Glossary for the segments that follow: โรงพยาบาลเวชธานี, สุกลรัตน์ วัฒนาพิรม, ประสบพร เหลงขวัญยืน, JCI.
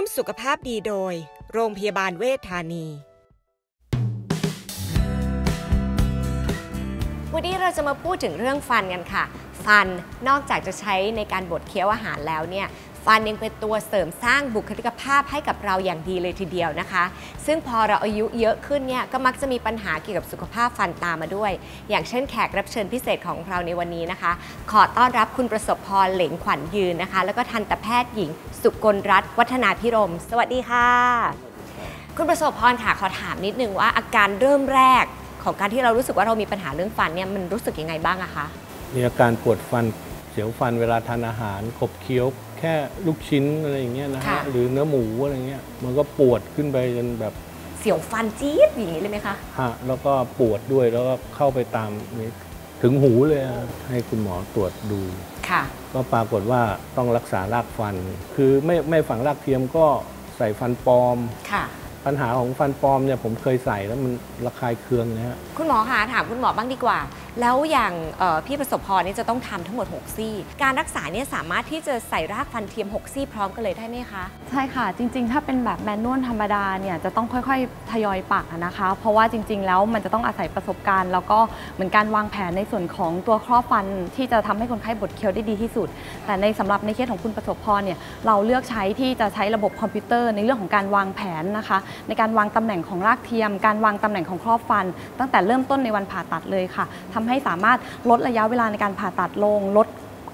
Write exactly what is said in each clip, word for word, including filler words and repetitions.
วมสุขภาพดีโดยโรงพยาบาลเวชธานีวันนี้เราจะมาพูดถึงเรื่องฟันกันค่ะฟันนอกจากจะใช้ในการบดเคี้ยวอาหารแล้วเนี่ยฟันยังเป็นตัวเสริมสร้างบุคลิกภาพให้กับเราอย่างดีเลยทีเดียวนะคะซึ่งพอเราอายุเยอะขึ้นเนี่ยก็มักจะมีปัญหาเกี่ยวกับสุขภาพฟันตามมาด้วยอย่างเช่นแขกรับเชิญพิเศษของเราในวันนี้นะคะขอต้อนรับคุณประสบพรเหลงขวัญยืนนะคะแล้วก็ทันตแพทย์หญิงสุกลรัตน์วัฒนาพิรมสวัสดีค่ะคุณประสบพรค่ะขอถามนิดนึงว่าอาการเริ่มแรกของการที่เรารู้สึกว่าเรามีปัญหาเรื่องฟันเนี่ยมันรู้สึกยังไงบ้างอะคะมีอาการปวดฟันเสียวฟันเวลาทานอาหารขบเคี้ยวแค่ลูกชิ้นอะไรอย่างเงี้ยนะฮะหรือเนื้อหมูอะไรเงี้ยมันก็ปวดขึ้นไปจนแบบเสียวฟันจี๊ดอย่างนี้เลยไหมคะฮะแล้วก็ปวดด้วยแล้วก็เข้าไปตามถึงหูเลยให้คุณหมอตรวจดูค่ะก็ปรากฏว่าต้องรักษารากฟันคือไม่ไม่ฝังรากเทียมก็ใส่ฟันปลอมค่ะปัญหาของฟันปลอมเนี่ยผมเคยใส่แล้วมันระคายเคืองนะฮะคุณหมอคะถามคุณหมอบ้างดีกว่าแล้วอย่างพี่ประสบพรนี่จะต้องทำทั้งหมดหกซี่การรักษาเนี่ยสามารถที่จะใส่รากฟันเทียมหกซี่พร้อมกันเลยได้ไหมคะใช่ค่ะจริงๆถ้าเป็นแบบแมนนวลธรรมดาเนี่ยจะต้องค่อยๆทยอยปักนะคะเพราะว่าจริงๆแล้วมันจะต้องอาศัยประสบการณ์แล้วก็เหมือนการวางแผนในส่วนของตัวครอบฟันที่จะทำให้คนไข้บดเคี้ยวได้ดีที่สุดแต่ในสำหรับในเคสของคุณประสบพรเนี่ยเราเลือกใช้ที่จะใช้ระบบคอมพิวเตอร์ในเรื่องของการวางแผนนะคะในการวางตำแหน่งของรากเทียมการวางตำแหน่งของครอบฟันตั้งแต่เริ่มต้นในวันผ่าตัดเลยค่ะทำให้สามารถลดระยะเวลาในการผ่าตัดลงลด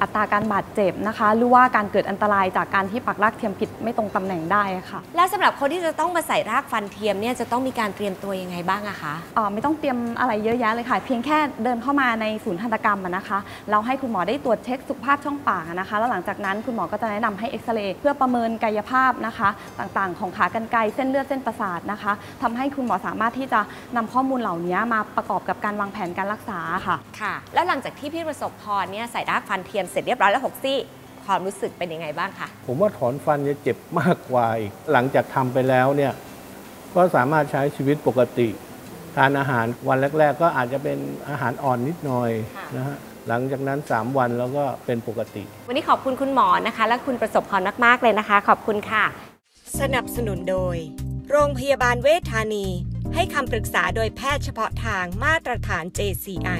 อัตราการบาดเจ็บนะคะหรือว่าการเกิดอันตรายจากการที่ปักรากเทียมผิดไม่ตรงตำแหน่งได้ค่ะและสำหรับคนที่จะต้องมาใส่รากฟันเทียมเนี่ยจะต้องมีการเตรียมตัวยังไงบ้างอะคะอ๋อไม่ต้องเตรียมอะไรเยอะแยะเลยค่ะเพียงแค่เดินเข้ามาในศูนย์ทันตกรรมนะคะเราให้คุณหมอได้ตรวจเช็คสุขภาพช่องปากนะคะแล้วหลังจากนั้นคุณหมอก็จะแนะนำให้เอ็กซเรย์เพื่อประเมินกายภาพนะคะต่างๆของขากรรไกรเส้นเลือดเส้นประสาทนะคะทำให้คุณหมอสามารถที่จะนำข้อมูลเหล่านี้มาประกอบกับการวางแผนการรักษาค่ะค่ะแล้วหลังจากที่พี่ประสบพรเนี่ยใส่รากฟันเทียมเสร็จเรียบร้อยแล้วหกซี่ความรู้สึกเป็นยังไงบ้างคะผมว่าถอนฟันจะเจ็บมากกว่าอีกหลังจากทำไปแล้วเนี่ยก็สามารถใช้ชีวิตปกติทานอาหารวันแรกๆก็อาจจะเป็นอาหารอ่อนนิดหน่อยนะฮะหลังจากนั้นสามวันแล้วก็เป็นปกติวันนี้ขอบคุณคุณหมอนะคะและคุณประสบพรมากๆเลยนะคะขอบคุณค่ะสนับสนุนโดยโรงพยาบาลเวชธานีให้คำปรึกษาโดยแพทย์เฉพาะทางมาตรฐาน เจ ซี ไอ